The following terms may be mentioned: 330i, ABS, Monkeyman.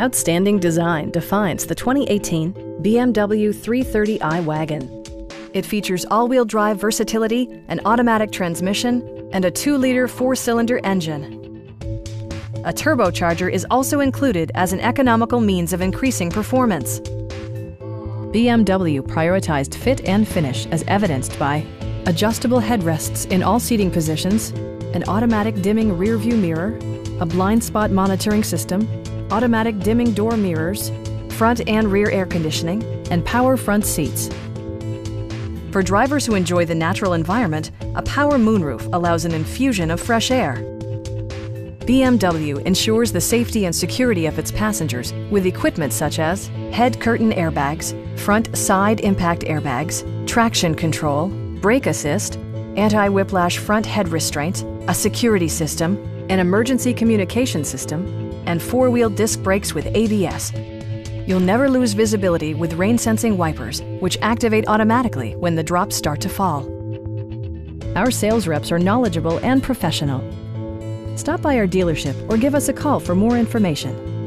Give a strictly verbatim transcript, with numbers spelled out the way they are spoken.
Outstanding design defines the twenty eighteen B M W three thirty i wagon. It features all-wheel drive versatility, an automatic transmission, and a two liter four cylinder engine. A turbocharger is also included as an economical means of increasing performance. B M W prioritized fit and finish as evidenced by adjustable headrests in all seating positions, an automatic dimming rear-view mirror, a blind spot monitoring system, automatic dimming door mirrors, front and rear air conditioning, and power front seats. For drivers who enjoy the natural environment, a power moonroof allows an infusion of fresh air. B M W ensures the safety and security of its passengers with equipment such as head curtain airbags, front side impact airbags, traction control, brake assist, anti-whiplash front head restraint, a security system, an emergency communication system, and four-wheel disc brakes with A B S. You'll never lose visibility with rain-sensing wipers, which activate automatically when the drops start to fall. Our sales reps are knowledgeable and professional. Stop by our dealership or give us a call for more information.